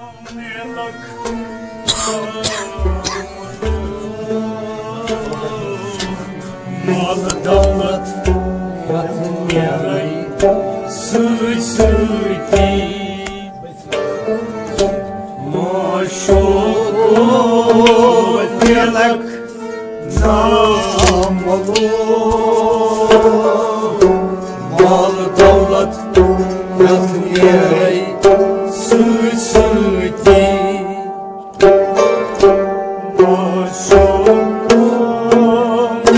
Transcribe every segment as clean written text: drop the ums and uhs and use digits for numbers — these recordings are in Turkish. Mal davlat yatın yarayı sıvı sıvı maşallah yalak namalı mal davlat yatın yarayı sıvı sıvı Maşokum yalak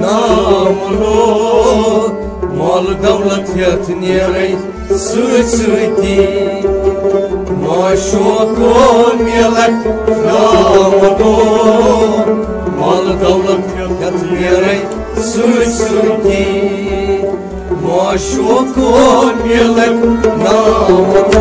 namlu mal davlat yatın yarayı sıvı sıvı değil Maşokum yalak namlu mal davlat yatın yarayı sıvı sıvı değil Maşokum yalak namlu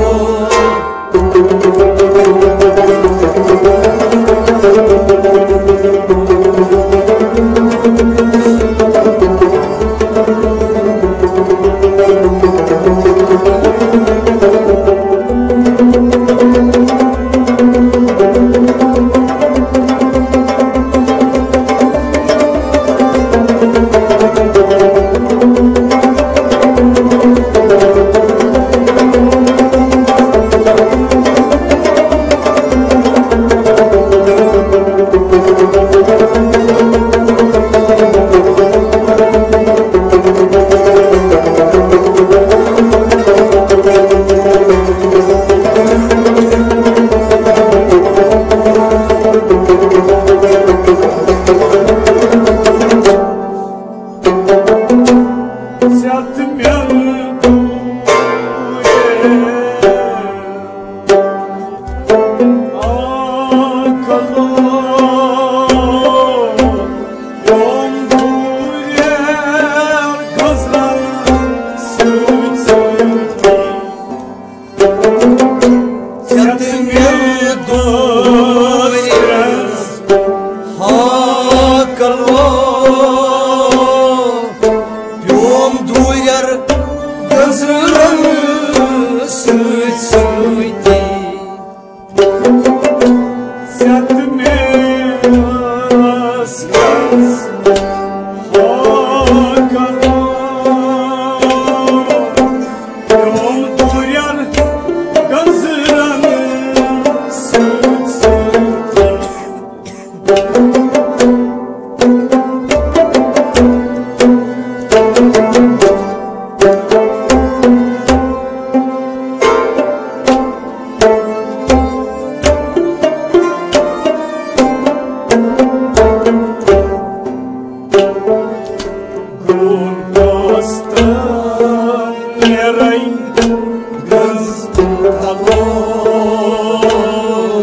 Mal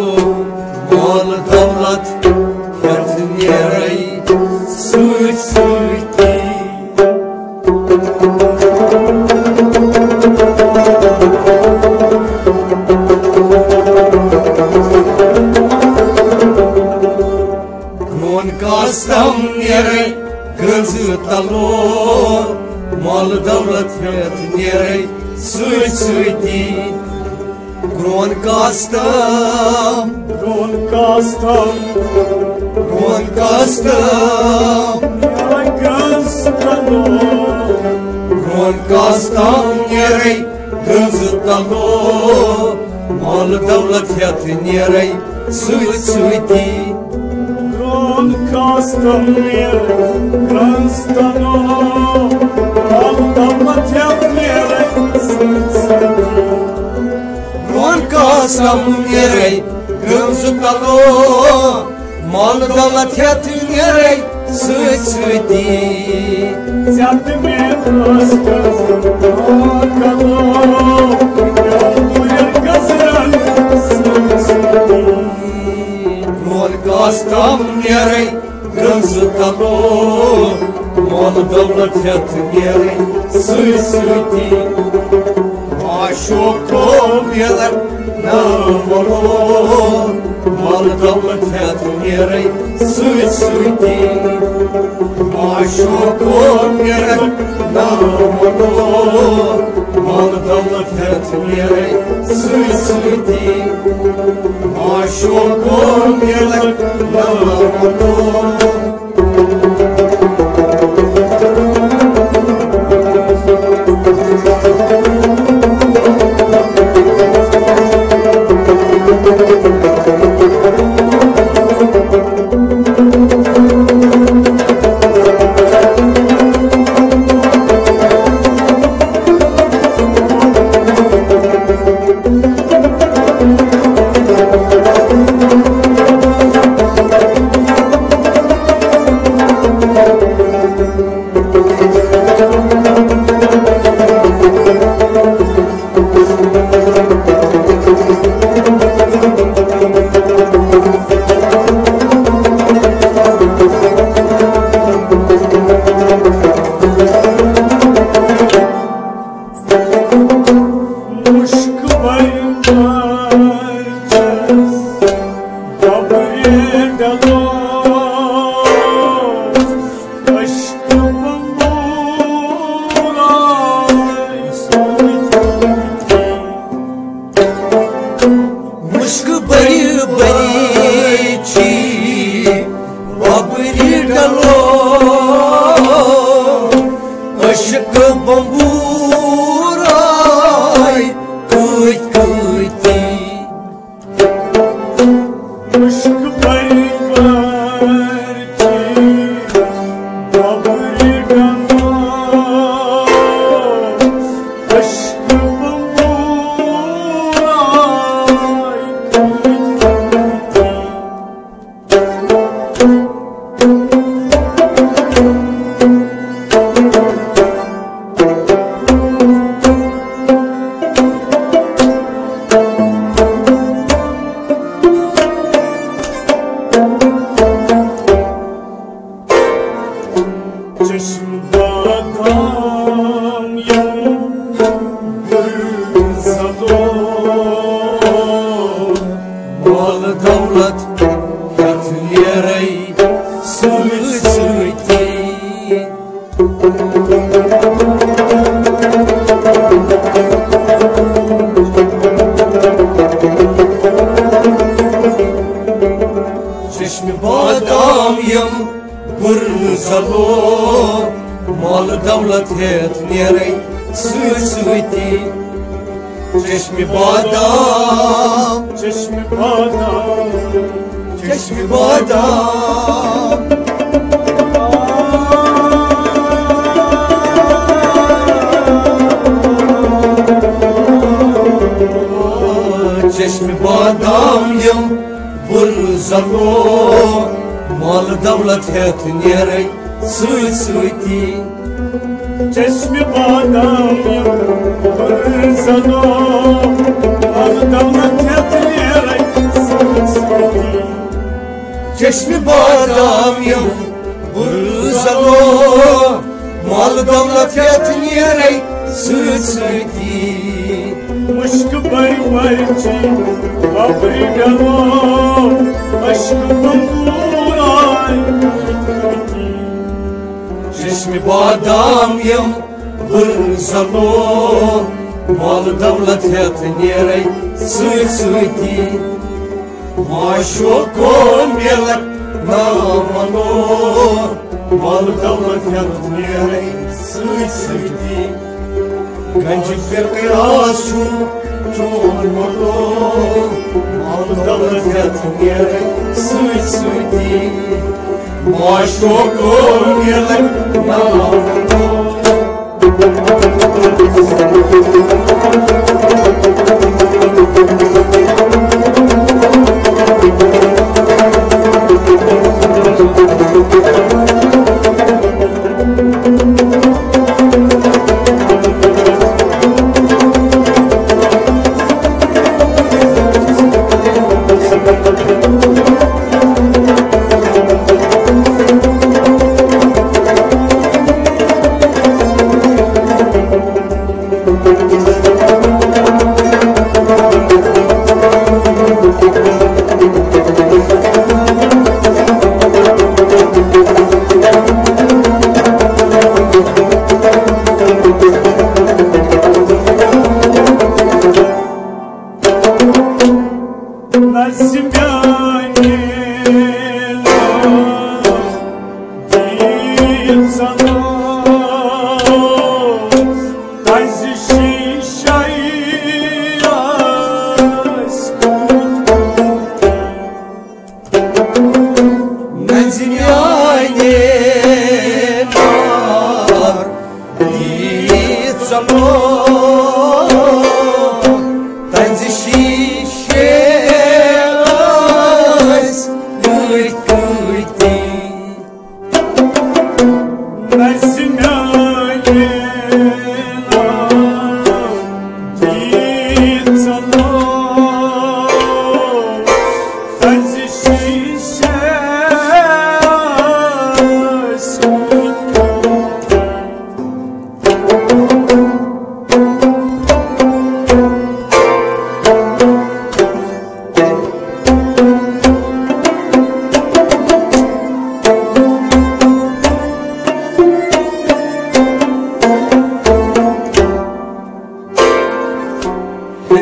davlat yatın yarayı sıvı sıvı değil Gron kastam yarayı gözü dalo Mal davlat yatın yarayı sıvı sıvı değil Kastamir, Kranstano, Aldamat yapmere, Ron kastamir, Gümzutalo, Maldamat yapmere, Sütsüdi, Zatimir, Kastano, Aldamat yapmere, Sütsüdi, Dostum gerek gözüta doğ Modu devlet yatı gerek Suysuydi Aşıkım yeler Navolo Modu devlet yatı gerek Suysuydi Aşıkım yeler Navolo Modu devlet yatı gerek Suysuydi Aşıkım yeler Navolo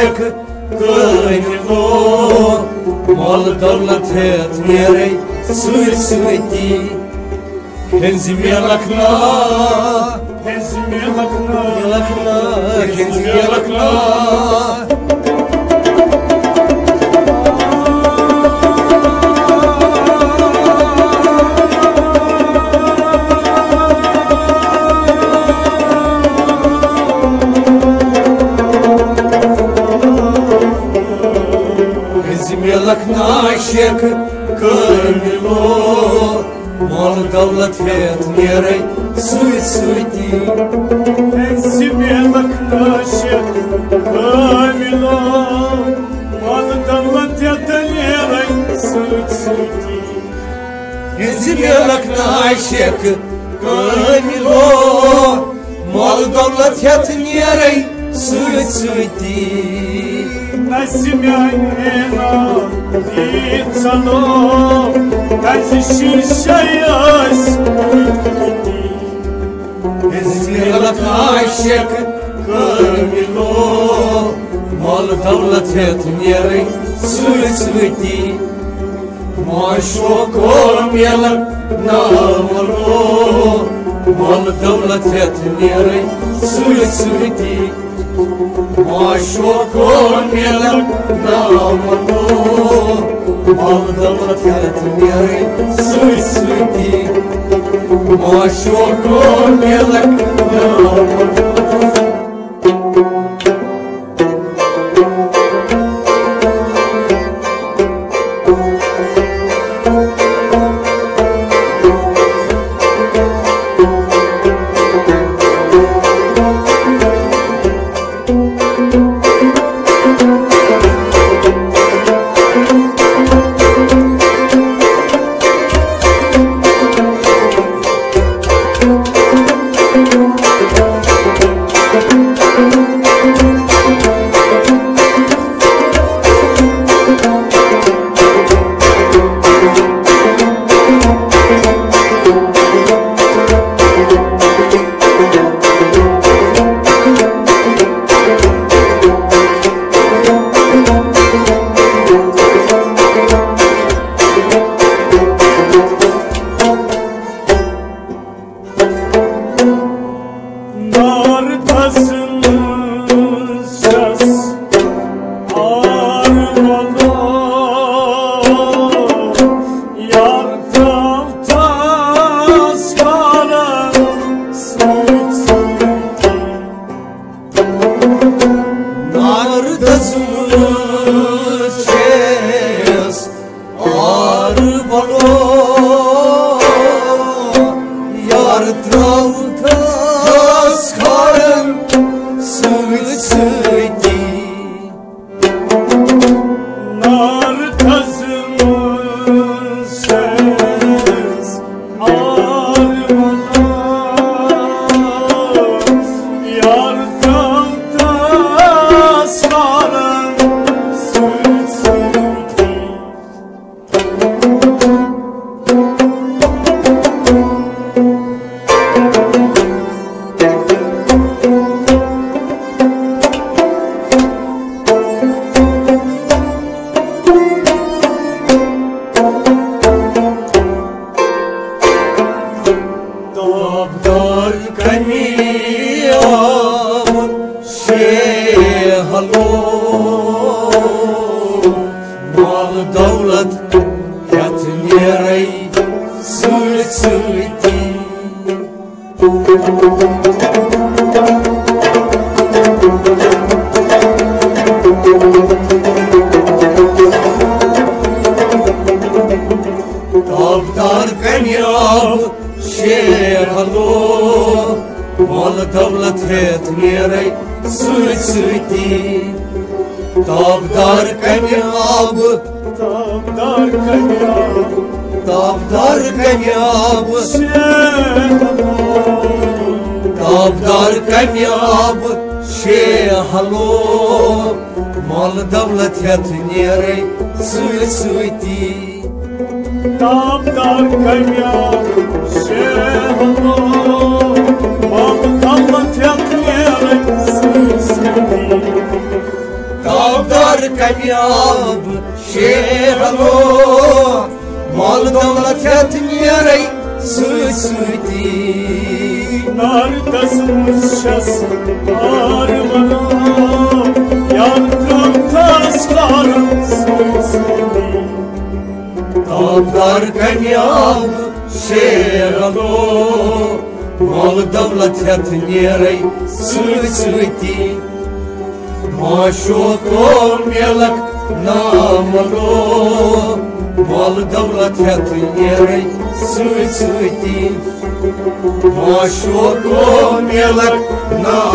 tek gönlüm mal davlat etmeyerek sürsmedi. Benzim yalakla, benzim yalakla, yalakla, benzim yalakla. Yalak naşek kırmilo mal davlat etmeyerek süt süti. Benzim yalak naşek kırmilo mal davlat etmeyerek süt süti. Benzim yalak naşek kırmilo mal davlat etmeyerek süt süti. Nesim yanına git sana, tersi şişeyiz gitmedi. Ezmir'e taşık kırmilo, mal davlat etmeyerek sürsmedi. Maşok olmayalar namuru, mal davlat etmeyerek sürsmedi. Maşok olmayalar namuru, mal davlat etmeyerek sürsmedi. Maşok olmayalar namuru. Dağlar کامیاب شیرمو مال دولت میاری سوسودی نردسموز شس آرمانم yandım taşlarım sözleri Dağlarken yağmur şeralı Malı davlat yatın yere sürçüldü Maşuk olmayarak namalı Malı davlat yatın yere sürçüldü Maşuk olmayarak namalı